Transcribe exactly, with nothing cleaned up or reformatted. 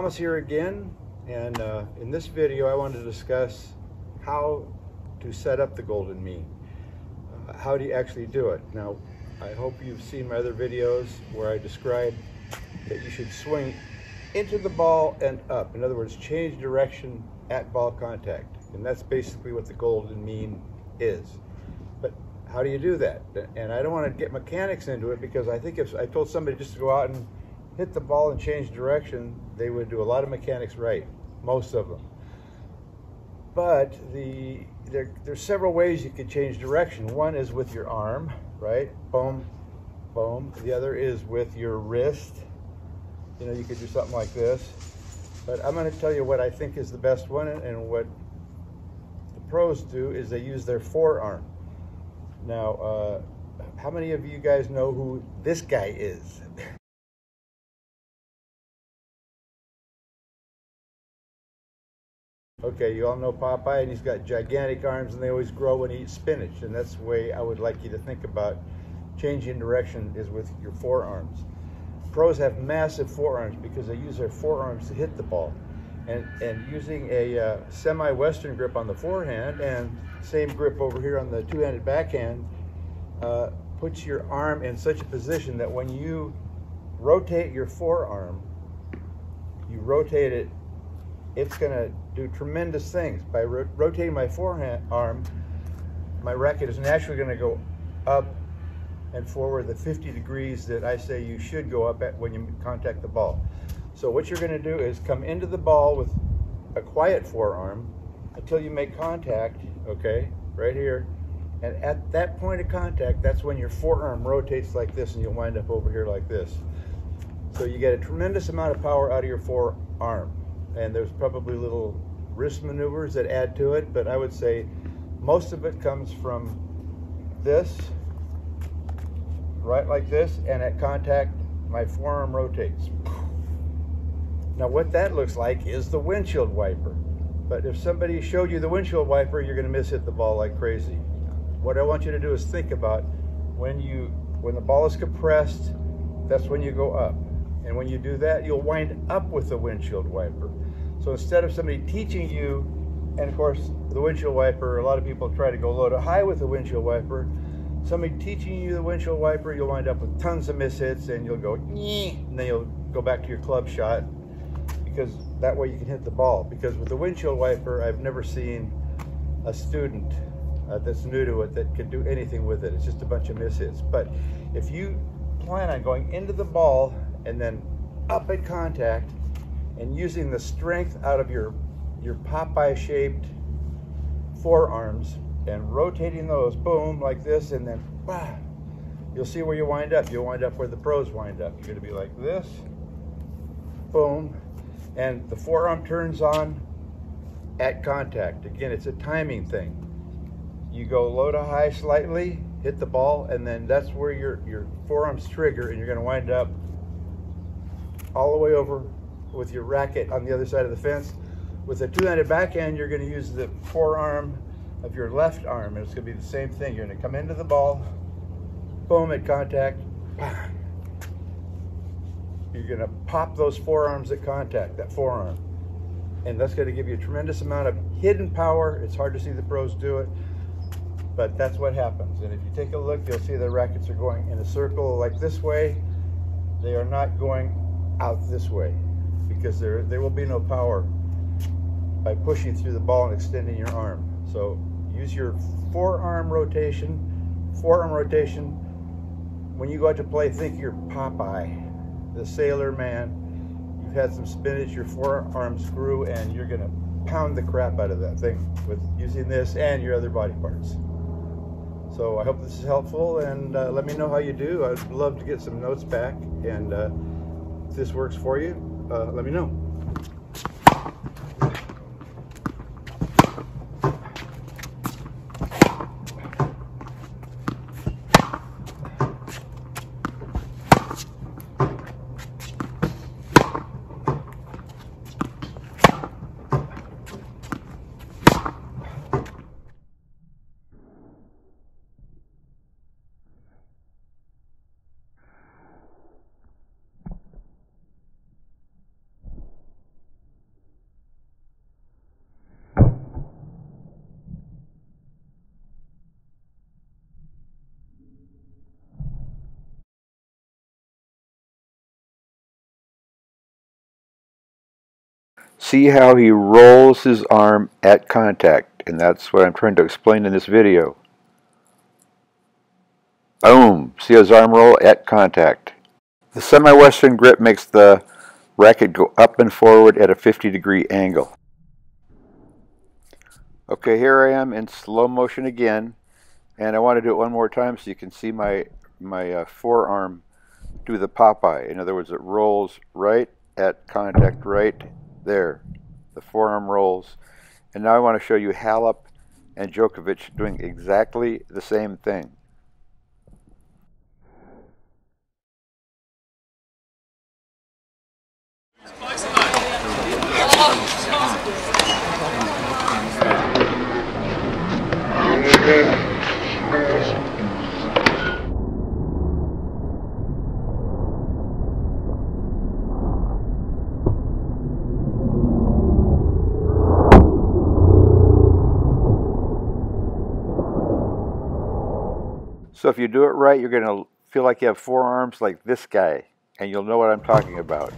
Thomas here again, and uh, in this video I want to discuss how to set up the golden mean. Uh, how do you actually do it? Now, I hope you've seen my other videos where I describe that you should swing into the ball and up. In other words, change direction at ball contact, and that's basically what the golden mean is. But how do you do that? And I don't want to get mechanics into it, because I think if I told somebody just to go out and hit the ball and change direction, they would do a lot of mechanics right, most of them. But the there, there's several ways you could change direction. One is with your arm, right? Boom, boom. The other is with your wrist. You know, you could do something like this. But I'm going to tell you what I think is the best one, and what the pros do is they use their forearm. Now, uh, how many of you guys know who this guy is? Okay, you all know Popeye, and he's got gigantic arms, and they always grow when he eats spinach. And that's the way I would like you to think about changing direction, is with your forearms. Pros have massive forearms because they use their forearms to hit the ball. And, and using a uh, semi-Western grip on the forehand and same grip over here on the two-handed backhand uh, puts your arm in such a position that when you rotate your forearm, you rotate it, it's going to do tremendous things. By ro rotating my forehand arm, my racket is naturally going to go up and forward the fifty degrees that I say you should go up at when you contact the ball. So what you're going to do is come into the ball with a quiet forearm until you make contact, okay, right here. And at that point of contact, that's when your forearm rotates like this, and you'll wind up over here like this. So you get a tremendous amount of power out of your forearm. And there's probably little wrist maneuvers that add to it, but I would say most of it comes from this, right like this, and at contact, my forearm rotates. Now what that looks like is the windshield wiper. But if somebody showed you the windshield wiper, you're gonna mishit the ball like crazy. What I want you to do is think about when you, when the ball is compressed, that's when you go up. And when you do that, you'll wind up with the windshield wiper. So instead of somebody teaching you, and of course the windshield wiper, a lot of people try to go low to high with the windshield wiper. Somebody teaching you the windshield wiper, you'll wind up with tons of mishits, and you'll go, and then you'll go back to your club shot, because that way you can hit the ball. Because with the windshield wiper, I've never seen a student uh, that's new to it that can do anything with it. It's just a bunch of mishits. But if you plan on going into the ball and then up at contact and using the strength out of your, your Popeye-shaped forearms and rotating those, boom, like this, and then, bah, you'll see where you wind up. You'll wind up where the pros wind up. You're gonna be like this, boom, and the forearm turns on at contact. Again, it's a timing thing. You go low to high slightly, hit the ball, and then that's where your, your forearms trigger, and you're gonna wind up all the way over with your racket on the other side of the fence. With a two-handed backhand, you're going to use the forearm of your left arm, and it's going to be the same thing. You're going to come into the ball, boom, at contact, bang. You're going to pop those forearms at contact, that forearm, and that's going to give you a tremendous amount of hidden power. It's hard to see the pros do it, but that's what happens. And if you take a look, you'll see the rackets are going in a circle like this way. They are not going out this way, because there there will be no power by pushing through the ball and extending your arm. So use your forearm rotation, forearm rotation. When you go out to play, think you're Popeye, the sailor man. You've had some spinach, your forearms grew, and you're gonna pound the crap out of that thing with using this and your other body parts. So I hope this is helpful, and uh, let me know how you do. I'd love to get some notes back, and uh, if this works for you, uh, let me know. See how he rolls his arm at contact, and that's what I'm trying to explain in this video. Boom! See his arm roll at contact. The semi-western grip makes the racket go up and forward at a fifty degree angle. Okay, here I am in slow motion again, and I want to do it one more time so you can see my my uh, forearm do the Popeye. In other words, it rolls right at contact, right there. The forearm rolls. And now I want to show you Halep and Djokovic doing exactly the same thing. So if you do it right, you're going to feel like you have forearms like this guy, and you'll know what I'm talking about.